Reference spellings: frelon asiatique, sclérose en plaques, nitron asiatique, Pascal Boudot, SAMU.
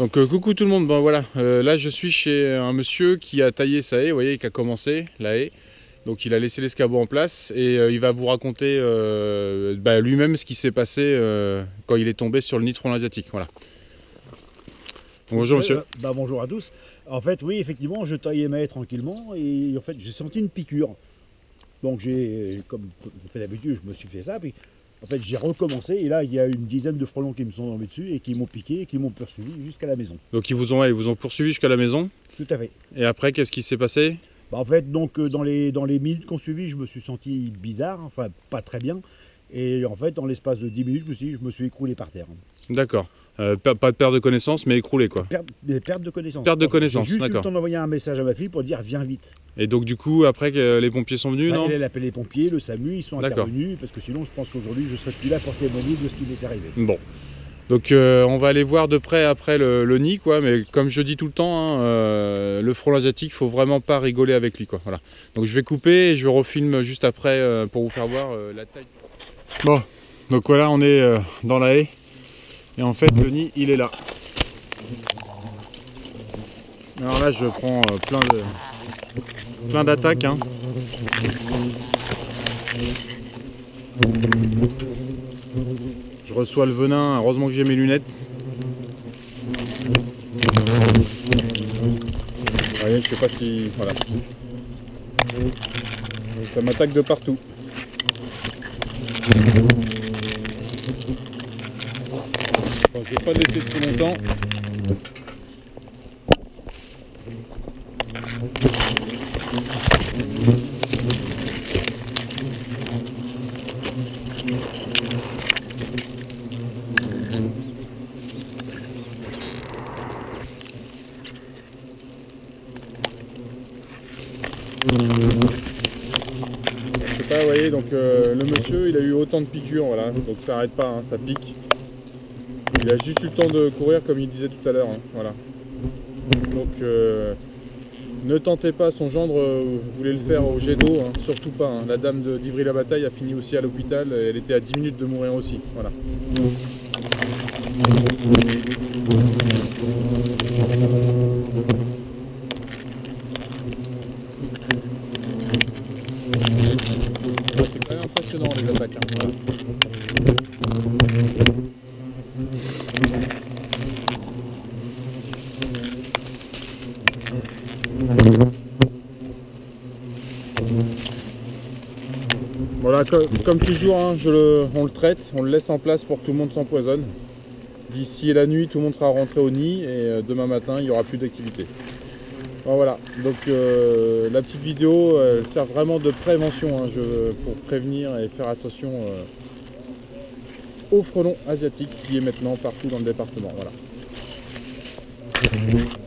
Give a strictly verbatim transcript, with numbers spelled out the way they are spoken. Donc euh, coucou tout le monde, bon voilà, euh, là je suis chez un monsieur qui a taillé sa haie, vous voyez, qui a commencé la haie. Donc il a laissé l'escabeau en place et euh, il va vous raconter euh, bah, lui-même ce qui s'est passé euh, quand il est tombé sur le nitron asiatique. Voilà. Bonjour monsieur. Euh, bah, bonjour à tous. En fait oui, effectivement, je taillais ma haie tranquillement et en fait j'ai senti une piqûre. Donc j'ai, comme je fais d'habitude, je me suis fait ça, puis en fait j'ai recommencé et là il y a une dizaine de frelons qui me sont tombés dessus et qui m'ont piqué et qui m'ont poursuivi jusqu'à la maison. Donc ils vous ont, ils vous ont poursuivi jusqu'à la maison? Tout à fait. Et après qu'est-ce qui s'est passé? Bah en fait, donc, dans, les, dans les minutes qu'on suivit, je me suis senti bizarre, enfin pas très bien. Et en fait, dans l'espace de dix minutes, je me suis, je me suis écroulé par terre. D'accord. Euh, pas de perte de connaissance, mais écroulé quoi. Perte, mais perte de connaissance. Perte de connaissance, d'accord. J'ai juste eu le temps d'envoyer un message à ma fille pour dire viens vite. Et donc du coup, après que les pompiers sont venus, bah, non? Elle a appelé les pompiers, le SAMU, ils sont intervenus, parce que sinon je pense qu'aujourd'hui je ne serais plus là pour témoigner de ce qui m'est arrivé. Bon. Donc euh, on va aller voir de près après le, le nid, quoi, mais comme je dis tout le temps, hein, euh, le frelon asiatique, il ne faut vraiment pas rigoler avec lui, quoi. Voilà. Donc je vais couper et je refilme juste après euh, pour vous faire voir euh, la taille. Bon, donc voilà, on est euh, dans la haie, et en fait le nid, il est là. Alors là, je prends euh, plein de plein d'attaques, hein. Je reçois le venin, heureusement que j'ai mes lunettes. Vous voyez, je sais pas si... Voilà. Ça m'attaque de partout. Bon, je vais pas laisser trop longtemps. Je sais pas, vous voyez, donc euh, le monsieur il a eu autant de piqûres, voilà, donc ça arrête pas, hein, ça pique. Il a juste eu le temps de courir comme il disait tout à l'heure, hein, voilà. Donc euh, ne tentez pas, son gendre, euh, vous voulez le faire au jet d'eau, hein, surtout pas, hein. La dame d'Ivry-la-Bataille a fini aussi à l'hôpital, elle était à dix minutes de mourir aussi, voilà. C'est quand même impressionnant les attaques, hein, voilà. Voilà, comme, comme toujours, hein, je le, on le traite, on le laisse en place pour que tout le monde s'empoisonne. D'ici la nuit, tout le monde sera rentré au nid et demain matin, il n'y aura plus d'activité. Voilà, donc euh, la petite vidéo euh, sert vraiment de prévention, hein, je, pour prévenir et faire attention euh, au frelon asiatique qui est maintenant partout dans le département. Voilà.